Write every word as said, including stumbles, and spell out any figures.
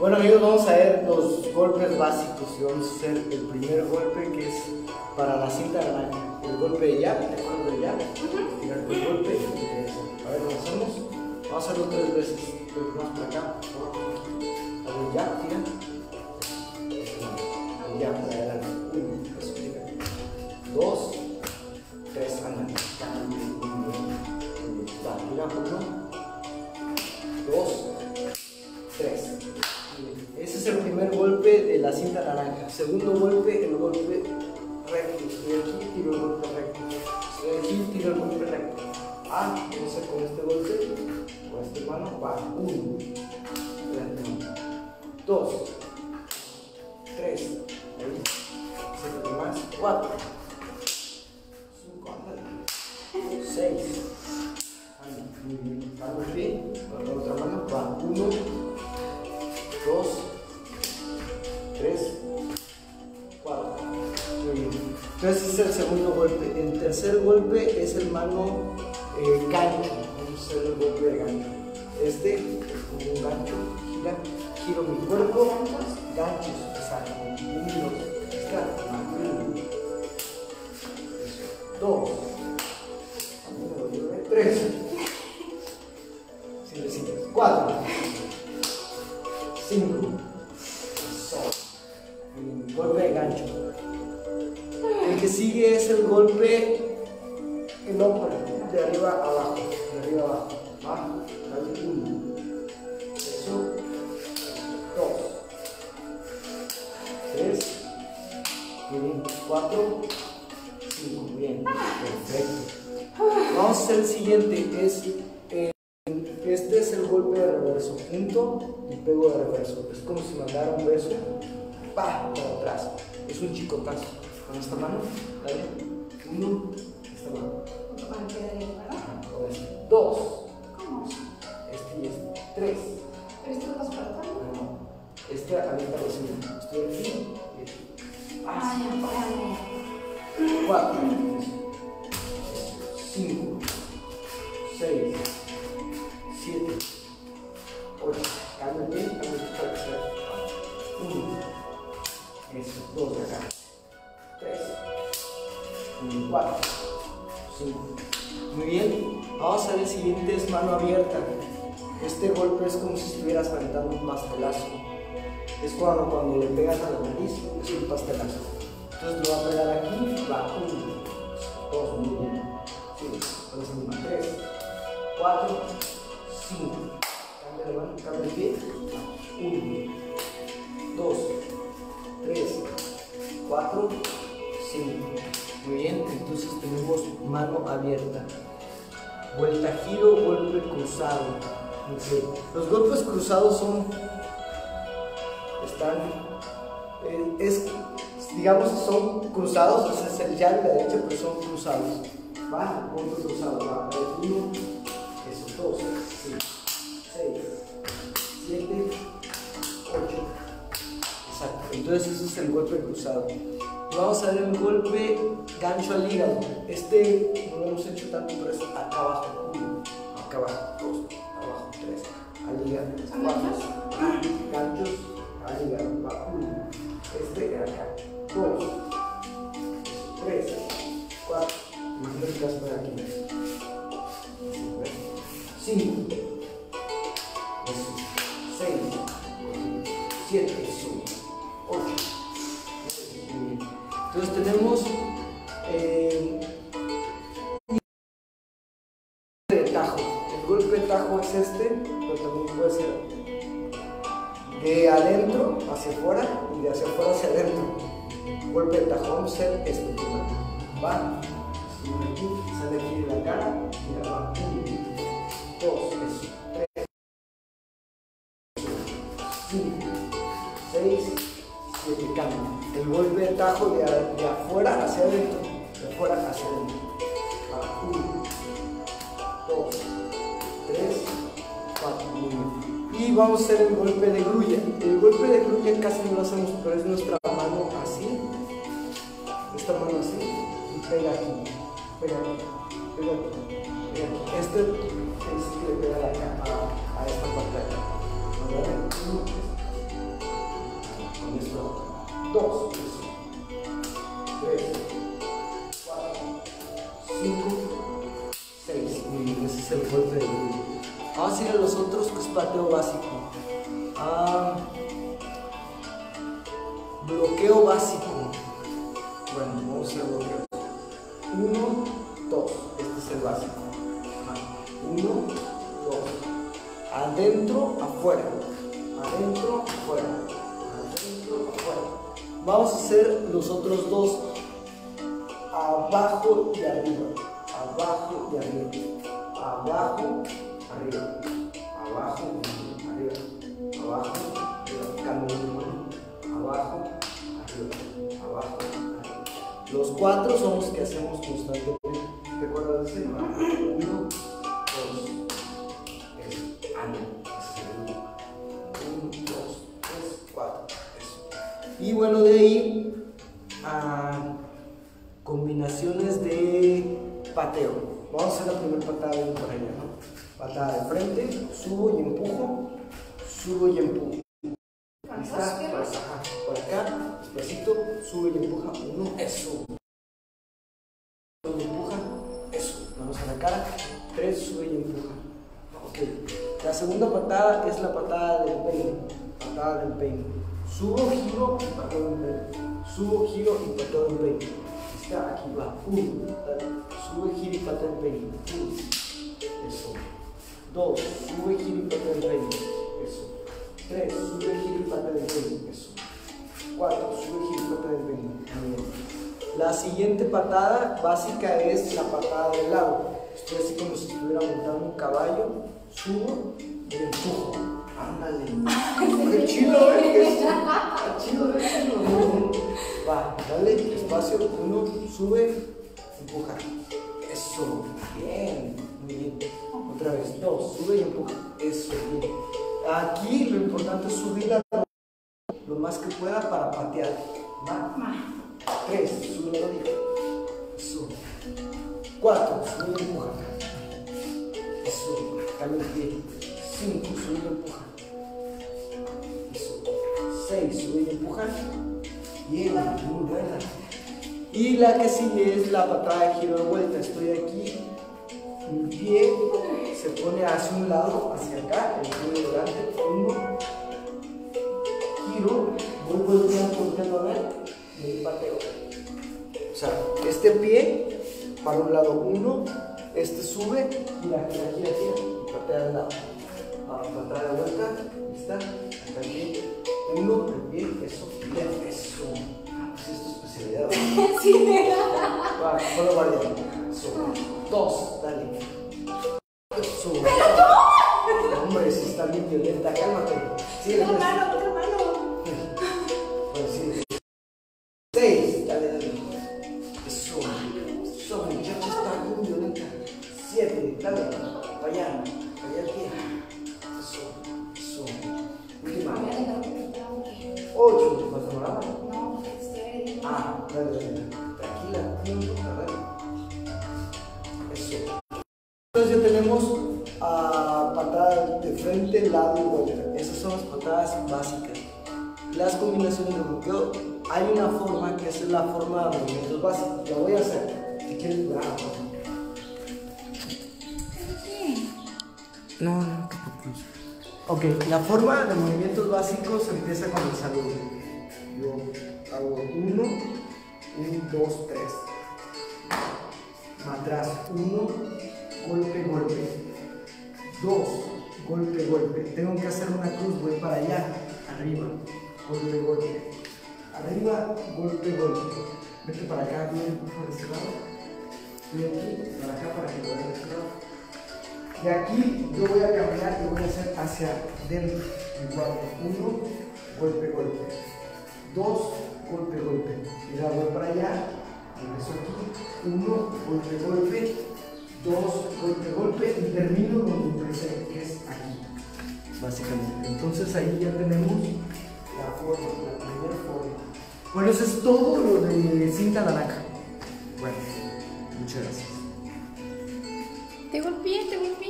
Bueno amigos, vamos a ver los golpes básicos y vamos a hacer el primer golpe, que es para la cinta naranja. El golpe de llave, ¿te acuerdas de llave? Tirar el golpe y regreso. A ver, lo hacemos. Vamos a hacerlo tres veces. Vamos para acá. A ver, ya, tira. Ya, para adelante. Uno, eso, tira. Dos, tres, anda. Tira, uno. Dos, tres. Ese es el primer golpe de la cinta naranja. Segundo golpe, el golpe recto. Estoy aquí, tiro el golpe recto. Estoy aquí, tiro el golpe recto. Ah, vamos a con este golpe, con esta mano, va. Uno, dos, tres, ahí, siete más, cuatro, cinco, seis, hago así, con la otra mano, va. Uno, dos, tres, cuatro. Muy bien. Entonces ese es el segundo golpe. El tercer golpe es el mano eh, gancho. Vamos a hacer el golpe de gancho. Este es como un gancho. Gira, giro mi cuerpo. Ganchos. Exacto. Uno, dos, dos, tres, cuatro, cinco. Golpe de gancho. El que sigue es el golpe en ópera, de arriba a abajo, de arriba a abajo. Va, dale uno, eso, dos, tres, bien, cuatro, cinco, bien, perfecto. Vamos a hacer el siguiente, es, eh, este es el golpe de reverso, punto y pego de reverso, es como si mandara un beso. ¡Pah! Para atrás. Es un chicotazo. Con esta mano, dale. Uno, esta mano. Dos. ¿Cómo? Este y este. Tres. ¿Pero este lo vas para atrás? No. Este avienta los cinco. Estoy aquí y aquí. Así. Cuatro. Cinco. Seis. Siete. Ocho. Cambia bien, cambia bien para que sea. Uno. Eso, dos de acá, tres, cuatro, cinco. Muy bien, vamos a hacer el siguiente, es mano abierta. Este golpe es como si estuvieras aventando un pastelazo. Es cuando, cuando le pegas a la nariz, es un pastelazo. Entonces lo va a pegar aquí, va, uno, dos, muy bien, sí, dos, tres, cuatro, cinco. Cambia de mano, cambia el pie, uno, dos, tres, cuatro, cinco. Muy bien, entonces tenemos mano abierta. Vuelta, giro, golpe cruzado. Okay. Los golpes cruzados son. Están. Eh, es, digamos que son cruzados, o sea, es el ya de la derecha, pero son cruzados. Va, golpe cruzado, va. Uno, eso, dos, cinco, seis, siete, ocho. Entonces ese es el golpe cruzado. Vamos a ver el golpe gancho al hígado. Este no lo hemos hecho tanto, pero es acá abajo. Uno, acá abajo, dos, abajo, tres. Al hígado, cuatro. Ganchos al hígado. Uno, este de acá. Dos, tres, cuatro. Imagínate que vas por aquí. Cinco. Seis. Siete. Entonces tenemos eh, el tajo. El golpe de tajo es este, pero también puede ser de adentro hacia afuera y de hacia afuera hacia adentro. El golpe de tajo vamos a hacer este primero. Va, sube aquí, sale aquí de la cara y la va. Dos, eso, tres, cinco, seis. El golpe de tajo de, de afuera hacia adentro, de afuera hacia adentro. Va, uno, dos, tres, cuatro, uno. Y vamos a hacer el golpe de grulla. El golpe de grulla casi no lo hacemos, pero es nuestra mano así, esta mano así, y pega aquí, pega aquí, pega aquí, pega aquí. Este es que le pega a, a esta parte de acá. Uno, dos, tres, cuatro, cinco, seis. Muy bien, ese es el golpe de duro. Vamos a ir a los otros, que es pateo básico. Ah, bloqueo básico. Bueno, vamos a ir a bloqueo. uno, dos. Este es el básico. uno, dos. Adentro, afuera. Adentro, afuera. Adentro, afuera. Vamos a hacer los otros dos. Abajo y arriba. Abajo y arriba. Abajo, arriba. Abajo, arriba. Abajo, arriba. Camino, abajo, arriba. Abajo, arriba. Los cuatro son los que hacemos constantemente. ¿Te acuerdas de ese? Uno, dos, tres. Anda. Uno, dos, tres, cuatro. Eso. Y bueno, de ahí a combinaciones de pateo. Vamos a hacer la primera patada de por allá, ¿no? Patada de frente, subo y empujo, subo y empujo. Ahí está, por acá, despacito, sube y empuja, uno, eso. Sube y empuja, eso. Vamos a la cara, tres, sube y empuja. Ok, la segunda patada es la patada del peine, patada del peine. Subo, giro y pateo del peine. Subo, giro y pateo del peine. Ahí está, aquí va, uno, sube, giro y pateo del peine. Uno, eso. Dos, sube, giro y patea el peine, eso. Tres, sube, giro y patea el peine, eso. Cuatro, sube, giro y patea el peine. La siguiente patada básica es la patada del lado. Estoy así como si estuviera montando un caballo, subo y empujo. Ándale. ¡Qué chido, eh! ¡Qué chido, eh! Va, dale, despacio, uno, sube, empuja. Eso, bien, muy bien. Otra vez, dos, sube y empuja. Eso, bien. Aquí lo importante es subir la rodilla lo más que pueda para patear. Va. Tres, sube la rodilla. Eso. Cuatro, sube y empuja. Eso. Cambia el pie. Cinco, sube y empuja. Eso. Seis, sube y empuja. Bien, muy buena. Y la que sigue es la patada de giro de vuelta. Estoy aquí. Mi pie se pone hacia un lado, hacia acá, el pie delante, uno, giro, voy volteando, volteando a ver, y pateo. O sea, este pie para un lado uno, este sube, gira, gira, gira, gira, patea al lado. Para patada de vuelta, está, acá el pie, uno, el pie, eso, gira, eso. Pues es tu especialidad, ¿verdad? Sí, va, solo variando, eso. Dos, dale. Sube. ¡Pero tú! Hombre, si está bien violenta, cálmate. Sí, no, mano, otra mano. Bueno, sí. Seis, dale, dale. Eso. Eso, ya está bien violenta. Siete, dale. Para allá, para allá el pie. Eso, eso. Última. Ocho, ¿te vas a hablar? No, estoy. Ah, dale, dale. Tranquila, dale. Entonces ya tenemos a uh, patada de frente, lado y vuelta. Esas son las patadas básicas. Las combinaciones de bloqueo, hay una forma que es la forma de movimientos básicos. La voy a hacer. ¿Te quieres jugar? No, no, ok, la forma de movimientos básicos empieza con el saludo. Yo hago uno, uno, dos, tres. Atrás, uno. Golpe, golpe. Dos. Golpe, golpe. Tengo que hacer una cruz. Voy para allá. Arriba. Golpe, golpe. Arriba. Golpe, golpe. Vete para acá. Voy a empujar de este lado. Voy aquí. Para acá para que lo vean de este lado. Y aquí yo voy a caminar y voy a hacer hacia dentro. Igual. Uno. Golpe, golpe. Dos. Golpe, golpe. Y la voy para allá. Regreso aquí. Uno. Golpe, golpe. Dos, golpe, golpe y termino donde empecé, que es aquí, básicamente. Entonces ahí ya tenemos la forma, la primera forma. Bueno, eso es todo lo de cinta naranja. Bueno, muchas gracias. Te golpeé, te golpeé.